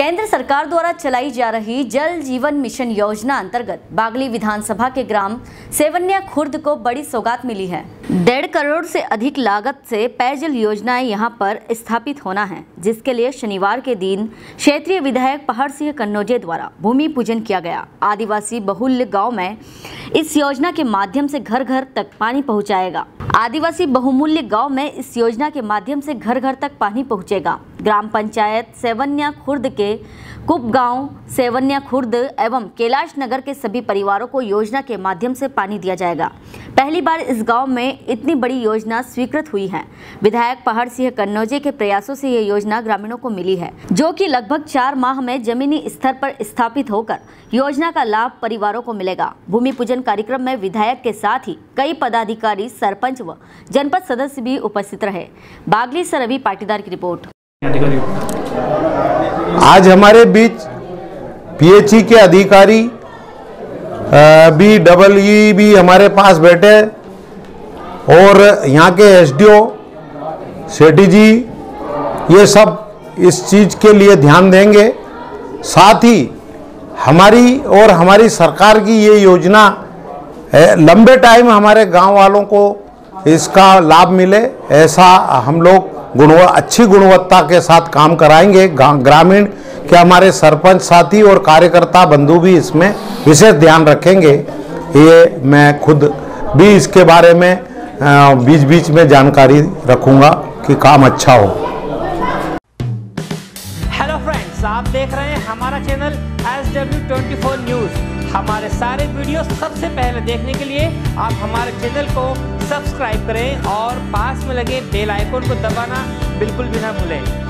केंद्र सरकार द्वारा चलाई जा रही जल जीवन मिशन योजना अंतर्गत बागली विधानसभा के ग्राम सेवन्या खुर्द को बड़ी सौगात मिली है। 1.5 करोड़ से अधिक लागत से पेयजल योजनाएं यहां पर स्थापित होना है, जिसके लिए शनिवार के दिन क्षेत्रीय विधायक पहाड़ सिंह कन्नौजी द्वारा भूमि पूजन किया गया। आदिवासी बहुल्य गाँव में इस योजना के माध्यम से घर घर तक पानी पहुँचाएगा। आदिवासी बहुमूल्य गांव में इस योजना के माध्यम से घर घर तक पानी पहुंचेगा। ग्राम पंचायत सेवन्या खुर्द के कुप गांव सेवन्या खुर्द एवं कैलाश नगर के सभी परिवारों को योजना के माध्यम से पानी दिया जाएगा। पहली बार इस गांव में इतनी बड़ी योजना स्वीकृत हुई है। विधायक पहाड़ सिंह कन्नौजी के प्रयासों से यह योजना ग्रामीणों को मिली है, जो कि लगभग 4 माह में जमीनी स्तर पर स्थापित होकर योजना का लाभ परिवारों को मिलेगा। भूमि पूजन कार्यक्रम में विधायक के साथ ही कई पदाधिकारी, सरपंच, जनपद सदस्य भी उपस्थित रहे। बागली से रवि पाटीदार की रिपोर्ट। आज हमारे बीच पीएचई के अधिकारी BEE भी हमारे पास बैठे और यहाँ के SDO सेठी जी ये सब इस चीज के लिए ध्यान देंगे। साथ ही हमारी सरकार की ये योजना लंबे टाइम हमारे गांव वालों को इसका लाभ मिले, ऐसा हम लोग अच्छी गुणवत्ता के साथ काम कराएंगे। ग्रामीण के हमारे सरपंच साथी और कार्यकर्ता बंधु भी इसमें विशेष ध्यान रखेंगे। ये मैं खुद भी इसके बारे में बीच में जानकारी रखूंगा कि काम अच्छा हो। हेलो फ्रेंड्स, आप देख रहे हैं हमारा चैनल SW 24 न्यूज। हमारे सारे वीडियो सबसे पहले देखने के लिए आप हमारे चैनल को सब्सक्राइब करें और पास में लगे बेल आइकन को दबाना बिल्कुल भी ना भूलें।